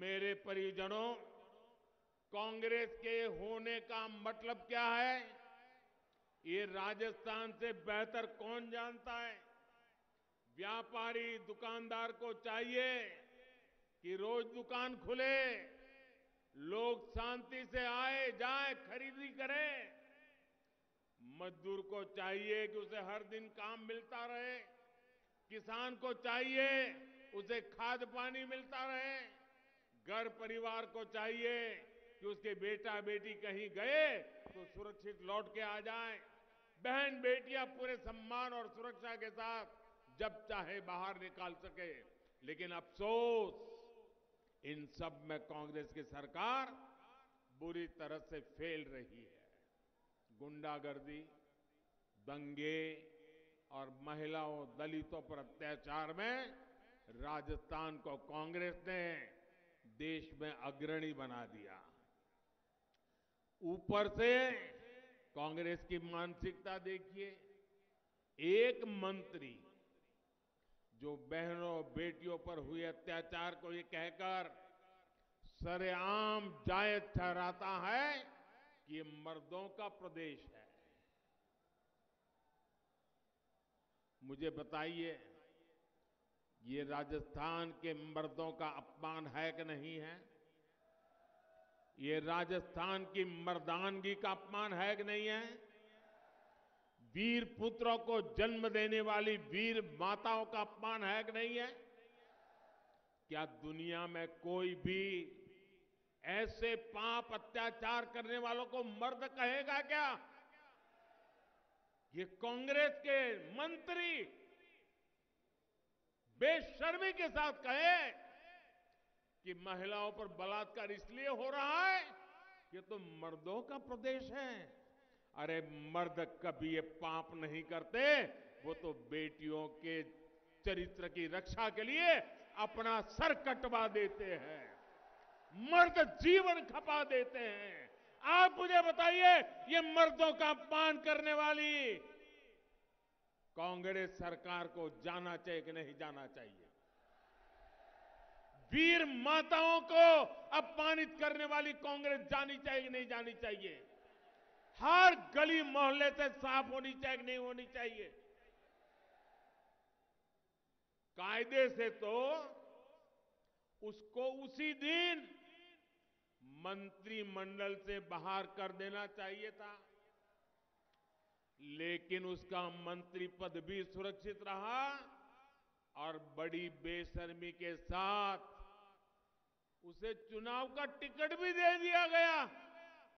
मेरे परिजनों, कांग्रेस के होने का मतलब क्या है ये राजस्थान से बेहतर कौन जानता है। व्यापारी दुकानदार को चाहिए कि रोज दुकान खुले, लोग शांति से आए जाए खरीदी करें। मजदूर को चाहिए कि उसे हर दिन काम मिलता रहे, किसान को चाहिए उसे खाद पानी मिलता रहे, घर परिवार को चाहिए कि उसके बेटा बेटी कहीं गए तो सुरक्षित लौट के आ जाए, बहन बेटियां पूरे सम्मान और सुरक्षा के साथ जब चाहे बाहर निकाल सके। लेकिन अफसोस, इन सब में कांग्रेस की सरकार बुरी तरह से फेल रही है। गुंडागर्दी, दंगे और महिलाओं दलितों पर अत्याचार में राजस्थान को कांग्रेस ने देश में अग्रणी बना दिया। ऊपर से कांग्रेस की मानसिकता देखिए, एक मंत्री जो बहनों बेटियों पर हुए अत्याचार को ये कहकर सरेआम जायज ठहराता है कि ये मर्दों का प्रदेश है। मुझे बताइए, ये राजस्थान के मर्दों का अपमान है कि नहीं है? ये राजस्थान की मर्दानगी का अपमान है कि नहीं है? वीर पुत्रों को जन्म देने वाली वीर माताओं का अपमान है कि नहीं है? क्या दुनिया में कोई भी ऐसे पाप अत्याचार करने वालों को मर्द कहेगा क्या? ये कांग्रेस के मंत्री बेशर्मी के साथ कहे कि महिलाओं पर बलात्कार इसलिए हो रहा है कि तो मर्दों का प्रदेश है। अरे मर्द कभी ये पाप नहीं करते, वो तो बेटियों के चरित्र की रक्षा के लिए अपना सर कटवा देते हैं, मर्द जीवन खपा देते हैं। आप मुझे बताइए, ये मर्दों का अपमान करने वाली कांग्रेस सरकार को जाना चाहिए कि नहीं जाना चाहिए? वीर माताओं को अपमानित करने वाली कांग्रेस जानी चाहिए कि नहीं जानी चाहिए? हर गली मोहल्ले से साफ होनी चाहिए नहीं होनी चाहिए? कायदे से तो उसको उसी दिन मंत्रिमंडल से बाहर कर देना चाहिए था, लेकिन उसका मंत्री पद भी सुरक्षित रहा और बड़ी बेशर्मी के साथ उसे चुनाव का टिकट भी दे दिया गया।